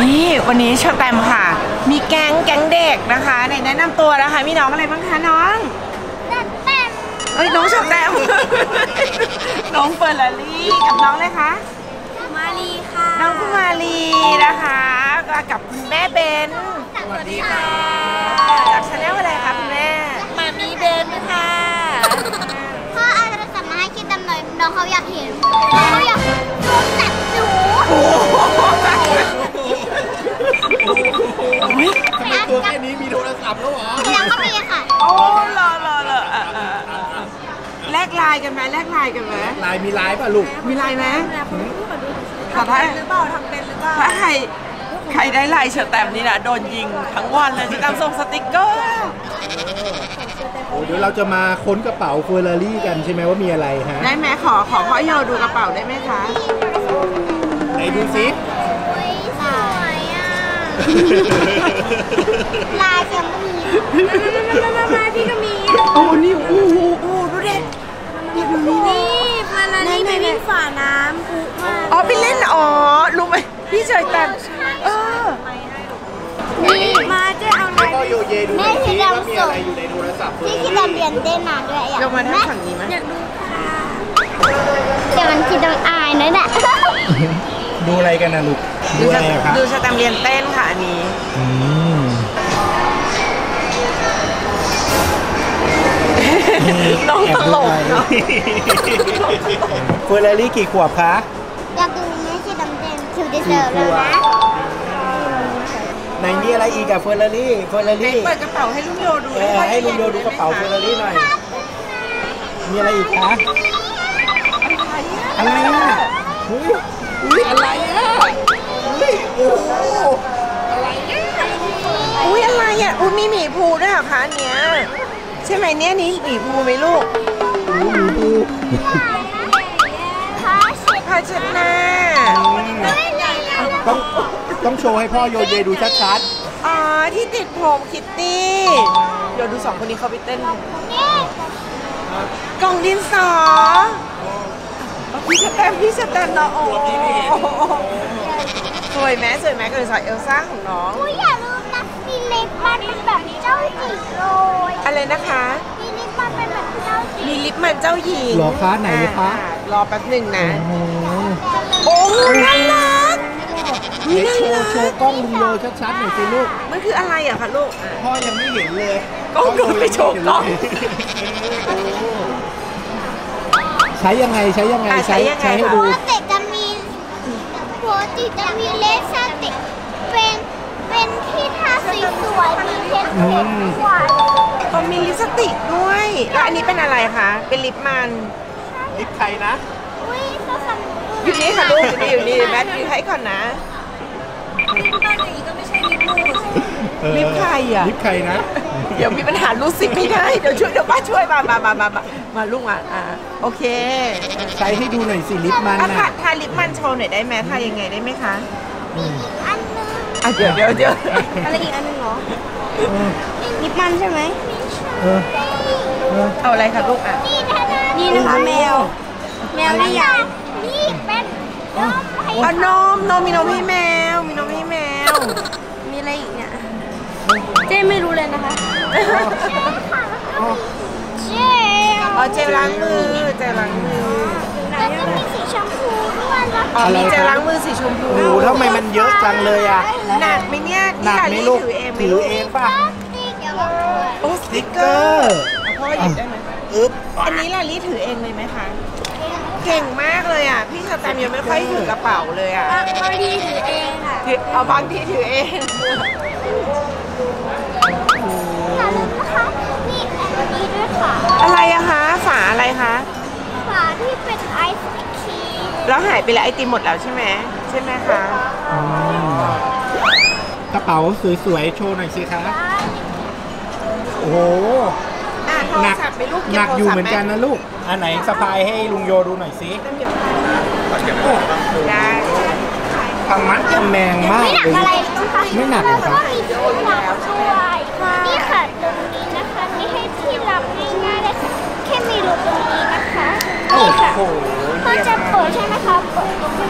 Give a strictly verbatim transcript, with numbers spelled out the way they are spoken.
นี่วันนี้เชอแตมค่ะมีแก๊งแก๊งเด็กนะคะไหนแนะนำตัวนะคะมีน้องอะไรบ้างคะน้องเชอแตมเอ้ยน้องเชอแตม น้องเฟอร์รารี่กับน้องเลยคะมาลีค่ะน้องคุณมาลีนะคะกับคุณแม่เบนสวัสดีค่ะจากชาแนลอะไรคะคุณแม่มามีเบนค่ะพ่ออาจจะสั่งมาให้คิดตำหน่อยน้องเขาอยากเห็นเขาอยากดูจับดูตัวแค่นี้มีโทรศัพท์แล้วเหรอยังก็มีค่ะโอ้รอรอรอแลกไลน์กันไหมแลกไลน์กันไหมไลน์มีไลน์ป่ะลูกมีไลน์ไหมทำเป็นหรือเปล่าทำเป็นหรือเปล่าใครใครได้ไลน์เชอแตมนี่นะโดนยิงทั้งวันเลยที่ตามส่งสติ๊กเกอร์โอ้เดี๋ยวเราจะมาค้นกระเป๋าเฟอร์รารี่กันใช่ไหมว่ามีอะไรฮะได้ไหมขอขอพ่อโยดูกระเป๋าได้ไหมคะไหนดูซิสวยอ่ะลายจะมีมามาพี่ก็มีโอ้นี่โอ้โหโอ้ดูเด็กนี่มาลานี่ไปวิ่งฝ่าน้ำปุ๊บมาอ๋อไปเล่นอ๋อรู้ไหมพี่เชอแตมเออนี่มาเจ๊เอาอะไรแม่ที่ดำส่งที่ที่ดำเรียนเต้นมาด้วยอยากดูไหมอยากดูค่ะแต่มันที่ดำอายนั่นแหละดูอะไรกันนะลูกดูอะไรครับดูเชอแตมเรียนเต้นค่ะอันนี้น้องตลกเฟอร์รารี่กี่ขวบคะอยากดูแม่ที่ดำเต้นคิวเดเซอร์เลยนะในนี่อะไรอีกกับเฟอร์รารี่เฟอร์รารี่เปิดกระเป๋าให้ลุงโยดูให้ลุงโยดูกระเป๋าเฟอร์รารี่หน่อยมีอะไรอีกคะอะไรอ่ะอุ้ยอุ้ยอะไรอ่ะอุ้ยโอ้อะไรอ่ะอุ้ยอะไรอ่ะอุ้ยมีหมีภูด้วยเหรอคะเนี้ยใช่ไหมเนี้ยนี้หมีภูไหมลูกหมีภูผ้าเช็ดหน้าต้องต้องโชว์ให้พ่อโยเยดูชัดๆอ๋อที่ติดผมคิตตี้เดี๋ยวดูสองคนนี้เขาไปเต้นกล่องดินสอพี่เชอแตมพี่เชอแตมเนาะโอ้สวยไหมสวยไหมกล่องดินสอเอลซ่าของน้องอย่าลืมนะมีเล็บมันเป็นแบบเจ้าหญิงเลยอะไรนะคะมีเล็บมันเป็นแบบเจ้าหญิงมีลิปมันเจ้าหญิงรอค้าไหนฟ้ารอแป๊บหนึ่งนะโอ้น่ารักนี่โชว์โชว์กล้องดูเลยชัดๆหน่อยสิลูกมันคืออะไรอ่ะคะลูกพ่อยังไม่เห็นเลยกล้องดูไปโชว์กล้องใช้ยังไงใช้ยังไงใช้ใช้ให้ดูโพสติจะมีโพสติจะมีเลเซอร์ติเป็นเป็นที่ทาสีสวยมีเทสเทสสวยก็มีลิปสติกด้วยแล้วอันนี้เป็นอะไรคะเป็นลิปมันลิปใครนะอยู่นี่ค่ะลูกอยู่นี่อยู่นี่แมทอยู่ให้ก่อนนะลิปบ้านอย่างนี้ก็ไม่ใช่ลิปลูดลิปใครอ่ะลิปใครนะเดี๋ยวมีปัญหาลูดซิปไม่ได้เดี๋ยวช่วยเดี๋ยวป้าช่วยมามามามามาลูกมาอ่าโอเคใช้ให้ดูหน่อยสิลิปมันนะทาลิปมันโชว์หน่อยได้ไหมทายังไงได้ไหมคะอันนึงอ่ะเดี๋ยวเดี๋ยวเดี๋ยวอะไรอีกอันนึงเหรอลิปมันใช่ไหมเอาอะไรคะลูกอ่ะนี่นะคะแมวแมวนี่ยายนี่เป็นนมเอานมนมมีนมให้แมวมีนมให้แมวมีอะไรอีกเนี่ยเจ๊ไม่รู้เลยนะคะเจลอ๋อเจลล้างมือเจลล้างมือแล้วก็มีสีชมพูด้วยอ๋อมีเจลล้างมือสีชมพูโอ้โหทำไมมันเยอะจังเลยอ่ะหนักไหมเนี่ยหนักไหมลูกถือเองป่ะโอ้สติ๊กเกอร์พ่อหยิบได้ไหมอึ๊บอันนี้ล่ะลี่ถือเองเลยไหมคะเก่งมากเลยอ่ะพี่เชอแตมยังไม่ค่อยถือกระเป๋าเลยอ่ะบางทีถือเองค่ะเอาบางทีถือเองอย่าลืมนะคะนี่อันนี้ด้วยค่ะอะไรอะคะฝาอะไรคะฝาที่เป็นไอศครีมแล้วหายไปแล้วไอติมหมดแล้วใช่ไหมใช่ไหมคะกระเป๋าสวยๆโชว์หน่อยสิคะโอ้โหหนักหนักอยู่เหมือนกันนะลูกอันไหนสะพายให้ลุงโยดูหน่อยสิได้ทำมัดแมงมากเลยไม่หนักเลยค่ะนี่ค่ะตรงนี้นะคะนี่ให้ที่รับง่ายๆเลยค่ะแค่มีรูตรงนี้นะคะนี่ค่ะเขาจะเปิดใช่ไหมคะเปิดตรงนี้